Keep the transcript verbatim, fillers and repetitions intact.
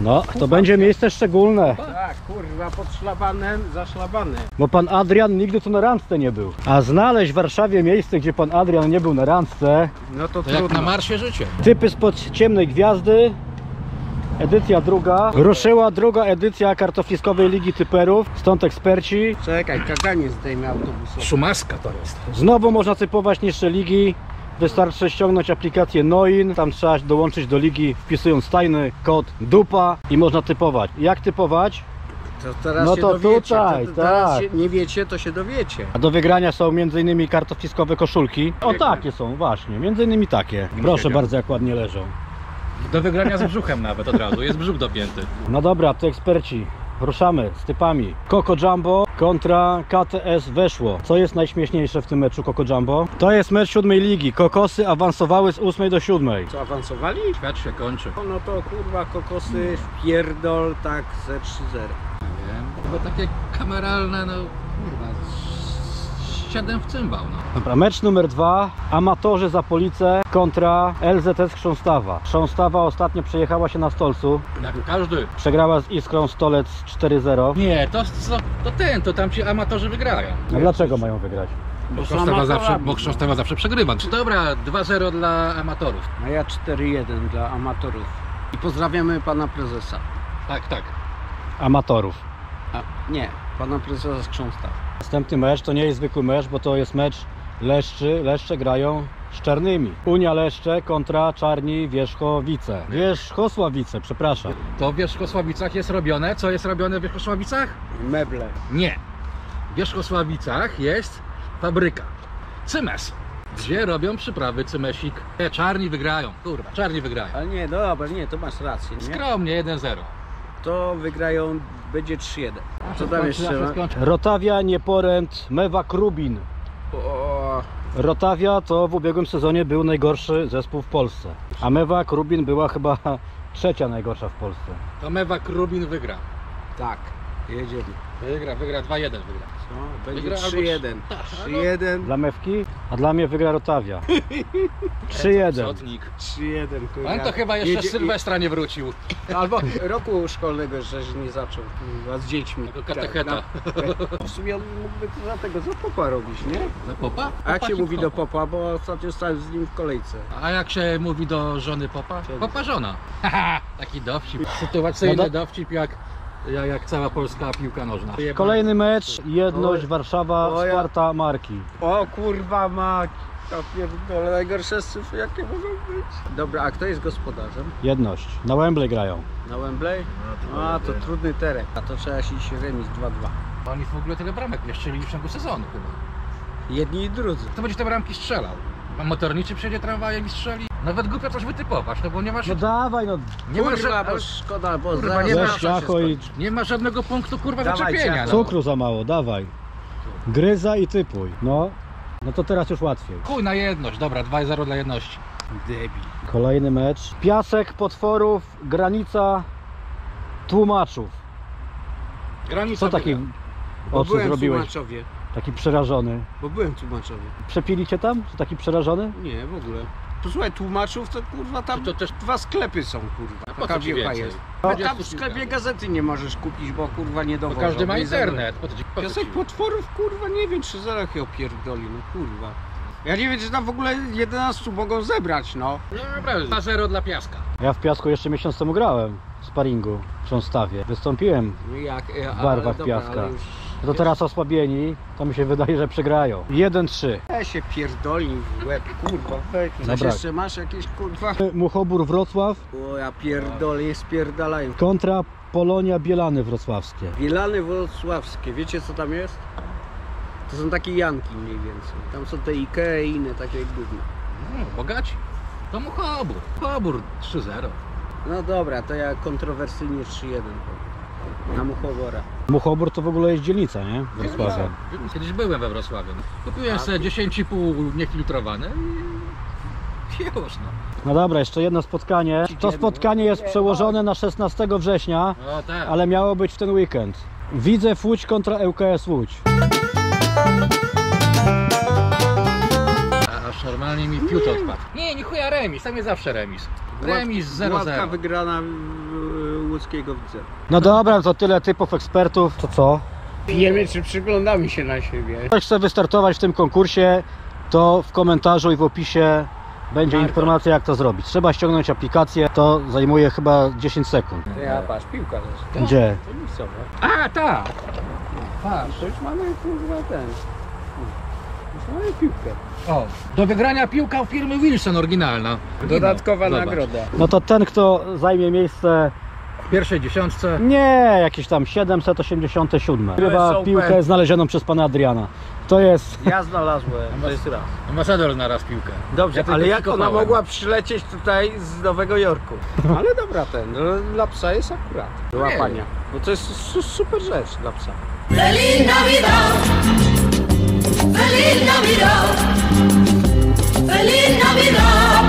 No, to będzie miejsce szczególne. Tak, kurwa, pod szlabanem, za szlabanem. Bo pan Adrian nigdy tu na randce nie był. A znaleźć w Warszawie miejsce, gdzie pan Adrian nie był na randce, no to, to trudno. Jak na marsie życie. Typy spod Ciemnej Gwiazdy. Edycja druga. Ruszyła druga edycja kartofliskowej Ligi Typerów. Stąd eksperci. Czekaj, kaganie zdejmie autobusowe. Szumaska to jest. Znowu można typować niższe ligi. Wystarczy ściągnąć aplikację Noin, tam trzeba dołączyć do ligi, wpisując tajny kod dupa i można typować. Jak typować? To teraz no się to dowiecie. Tutaj, to, to tak. Teraz się nie wiecie, to się dowiecie. A do wygrania są m.in. kartofliskowe koszulki. O, takie są właśnie, m.in. takie. Proszę bardzo, jak ładnie leżą. Do wygrania z brzuchem nawet od razu, jest brzuch dopięty. No dobra, to eksperci. Ruszamy z typami. Coco Jumbo kontra K T S Weszło. Co jest najśmieszniejsze w tym meczu Coco Jumbo? To jest mecz siódmej ligi. Kokosy awansowały z ósmej do siódmej. Co, awansowali? Świat się kończy. No, no to kurwa kokosy wpierdol tak ze trzy zero. Nie wiem. Chyba takie kameralne, no kurwa. siedem w cymbał, no. Dobra, mecz numer dwa. Amatorzy Zapolice kontra L Z S Krząstawa. Krząstawa ostatnio przejechała się na Stolcu. Jak każdy. Przegrała z Iskrą Stolec cztery zero. Nie, to, to, to ten, to tam ci amatorzy wygrają. A nie, dlaczego mają wygrać? Bo Krząstawa zawsze, bo Krząstawa zawsze przegrywa. Dobra, dwa zero dla amatorów. A ja cztery jeden dla amatorów. I pozdrawiamy pana prezesa. Tak, tak. Amatorów. A, nie, pana prezesa z Krząstawa. Następny mecz to nie jest zwykły mecz, bo to jest mecz Leszczy. Leszcze grają z Czarnymi. Unia Leszcze kontra Czarni Wierzchosławice. Wierzchosławice, przepraszam. To w Wierzchosławicach jest robione. Co jest robione w Wierzchosławicach? Meble. Nie. W Wierzchosławicach jest fabryka Cymes, gdzie robią przyprawy Cymesik. Czarni wygrają. Kurwa, Czarni wygrają. Ale nie, dobra, nie, to masz rację. Nie? Skromnie, jeden zero. To wygrają, będzie trzy jeden. Co tam jeszcze? Rotavia, Nieporęt, Mewa Krubin. O. Rotavia to w ubiegłym sezonie był najgorszy zespół w Polsce. A Mewa Krubin była chyba trzecia najgorsza w Polsce. To Mewa Krubin wygra. Tak, jedziemy. Wygra, wygra, dwa jeden wygra. Co? Będzie trzy jeden. trzy jeden. Dla Mewki? A dla mnie wygra Rotavia. trzy jeden. trzy jeden. Ale to chyba jeszcze jedzie... Sylwestra nie wrócił. Albo roku szkolnego jeszcze nie zaczął. A z dziećmi. Jako katecheta. W sumie on mógłby za tego, za popa robić, nie? Za popa? A jak się mówi do popa, bo ostatnio stałem z nim w kolejce. A jak się mówi do żony popa? Popa żona. Taki dowcip. Sytuacyjny dowcip jak... Ja, jak cała polska piłka nożna. Kolejny mecz, Jedność Warszawa, Sparta Marki. O kurwa maki, ja pierdolę, najgorsze syfy jakie mogą być. Dobra, a kto jest gospodarzem? Jedność, na Wembley grają. Na Wembley? No, a to trudny teren. A to trzeba się iść remis dwa dwa. Oni w ogóle tyle bramek mieszczyli już w ciągu sezonu chyba. Jedni i drudzy. Kto będzie te bramki strzelał? Motorniczy przyjedzie tramwajem i strzeli. Nawet głupio coś wytypować, no bo nie masz... No dawaj, no... Nie masz żadnego... Szkoda, bo kurwa, nie, masz i... nie ma żadnego punktu, kurwa, wyczepienia. Cukru za mało, dawaj. Gryza i typuj, no. No to teraz już łatwiej. Chuj na jedność, dobra, dwa zero dla jedności. Debil. Kolejny mecz. Piasek Potworów, Granica Tłumaczów. Granica. Co taki oczy zrobiłeś? Taki przerażony. Bo byłem tłumaczowy. Przepili cię tam? Czy taki przerażony? Nie, w ogóle. Posłuchaj, tłumaczów to kurwa tam to też dwa sklepy są kurwa. Taka wiecha jest. No, tam w sklepie gazety nie możesz kupić, bo kurwa nie dowożą. Bo każdy ma internet. Piasek Potworów kurwa nie wiem czy zaraz je opierdoli, no kurwa. Ja nie wiem czy tam w ogóle jedenastu mogą zebrać, no. No prawda, dwa zero dla Piaska. Ja w Piasku jeszcze miesiąc temu grałem w sparingu w Krząstawie. Wystąpiłem w barwach Piaska. To teraz osłabieni, to mi się wydaje, że przegrają. jeden trzy. Ja się pierdoli w łeb, kurwa, weź. Zaś jeszcze masz jakieś, kurwa... Muchobór Wrocław. O, ja pierdolę, spierdalają. Kontra Polonia Bielany Wrocławskie. Bielany Wrocławskie, wiecie co tam jest? To są takie janki mniej więcej. Tam są te Ikea i inne takie gówno. Hmm, bogaci? To Muchobór. Muchobór trzy zero. No dobra, to ja kontrowersyjnie trzy jeden. Na Muchobora. Muchobór to w ogóle jest dzielnica, nie? Wrocławia. Kiedyś byłem we Wrocławiu. Kupiłem sobie dziesięć i pół niefiltrowane i już no. No dobra, jeszcze jedno spotkanie. To spotkanie jest przełożone na szesnastego września, no, tak. Ale miało być w ten weekend. Widzew Łódź kontra L K S Łódź. A, aż normalnie mi piód odpadł. Nie, nie chuja remis, tam jest zawsze remis. Remis zero zero. Wygrana łódzkiego Widzewa. No dobra, to tyle typów ekspertów. To co? Pijemy czy przyglądamy się na siebie. Ktoś chce wystartować w tym konkursie, to w komentarzu i w opisie będzie Marta. Informacja, jak to zrobić. Trzeba ściągnąć aplikację, to zajmuje chyba dziesięć sekund. Ja patrz, piłka też. Gdzie? A, ta! Patrz, to już mamy kurwa ten. Już mamy piłkę. O, do wygrania piłka firmy Wilson oryginalna. Dodatkowa Zobacz. nagroda. No to ten, kto zajmie miejsce w pierwszej dziesiątce? Nie, jakieś tam siedemset osiemdziesiąt siedem. Chyba piłkę znalezioną przez pana Adriana. To jest... Ja znalazłem, to jest raz. Ambasador znalazł piłkę. Dobrze, ja ale jak ona mogła przylecieć tutaj z Nowego Jorku? Ale dobra, ten dla psa jest akurat. Do łapania. Bo to jest super rzecz dla psa. Felina Vida, Felina Vida, Felina Vida.